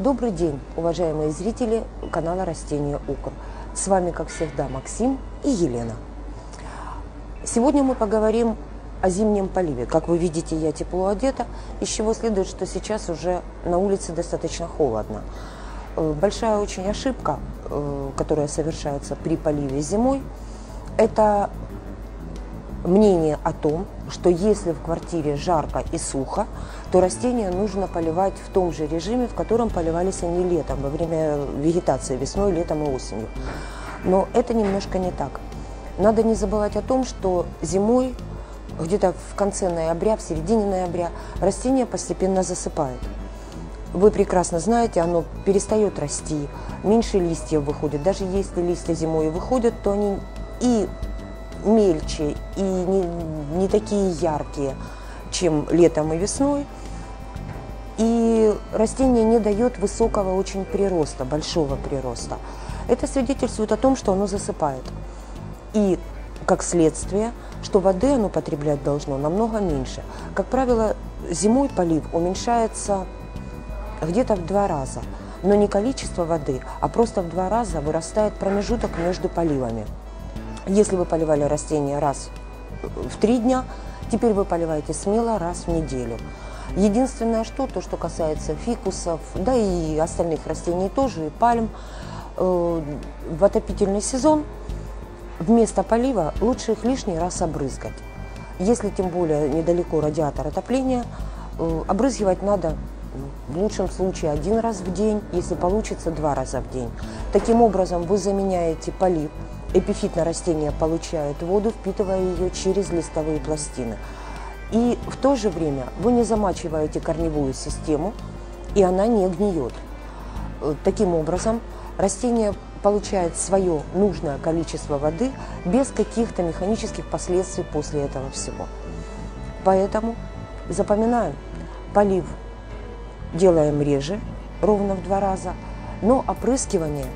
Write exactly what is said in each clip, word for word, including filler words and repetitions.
Добрый день, уважаемые зрители канала Растения Укр. С вами, как всегда, Максим и Елена. Сегодня мы поговорим о зимнем поливе. Как вы видите, я тепло одета, из чего следует, что сейчас уже на улице достаточно холодно. Большая очень ошибка, которая совершается при поливе зимой, это мнение о том, что если в квартире жарко и сухо, то растения нужно поливать в том же режиме, в котором поливались они летом, во время вегетации, весной, летом и осенью. Но это немножко не так. Надо не забывать о том, что зимой, где-то в конце ноября, в середине ноября, растения постепенно засыпают. Вы прекрасно знаете, оно перестает расти, меньше листьев выходит. Даже если листья зимой выходят, то они и мельче, и не, не такие яркие, чем летом и весной. И растение не дает высокого очень прироста, большого прироста. Это свидетельствует о том, что оно засыпает. И, как следствие, что воды оно потреблять должно намного меньше. Как правило, зимой полив уменьшается где-то в два раза. Но не количество воды, а просто в два раза вырастает промежуток между поливами. Если вы поливали растения раз в три дня, теперь вы поливаете смело раз в неделю. Единственное, что, то, что касается фикусов, да и остальных растений тоже, и пальм, э, в отопительный сезон вместо полива лучше их лишний раз обрызгать. Если тем более недалеко радиатор отопления, э, обрызгивать надо в лучшем случае один раз в день, если получится два раза в день. Таким образом вы заменяете полив. Эпифитное растение получает воду, впитывая ее через листовые пластины. И в то же время вы не замачиваете корневую систему, и она не гниет. Таким образом, растение получает свое нужное количество воды без каких-то механических последствий после этого всего. Поэтому запоминаем, полив делаем реже, ровно в два раза, но опрыскивание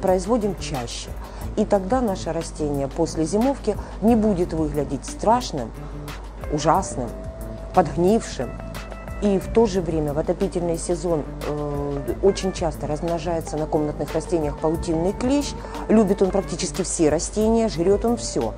производим чаще. И тогда наше растение после зимовки не будет выглядеть страшным, ужасным, подгнившим. И в то же время в отопительный сезон э, очень часто размножается на комнатных растениях паутинный клещ. Любит он практически все растения, жрет он все.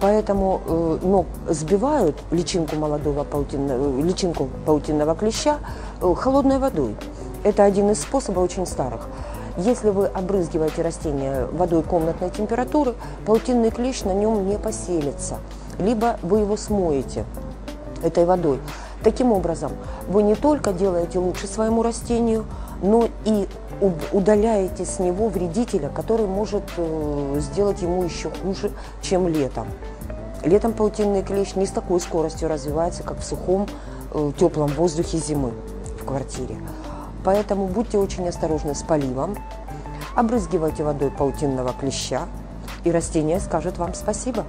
Поэтому э, но сбивают личинку молодого паутинного, личинку паутинного клеща э, холодной водой. Это один из способов очень старых. Если вы обрызгиваете растение водой комнатной температуры, паутинный клещ на нем не поселится, либо вы его смоете этой водой. Таким образом, вы не только делаете лучше своему растению, но и удаляете с него вредителя, который может сделать ему еще хуже, чем летом. Летом паутинный клещ не с такой скоростью развивается, как в сухом, теплом воздухе зимы в квартире. Поэтому будьте очень осторожны с поливом, обрызгивайте водой паутинного клеща, и растение скажет вам спасибо.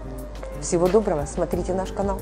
Всего доброго, смотрите наш канал.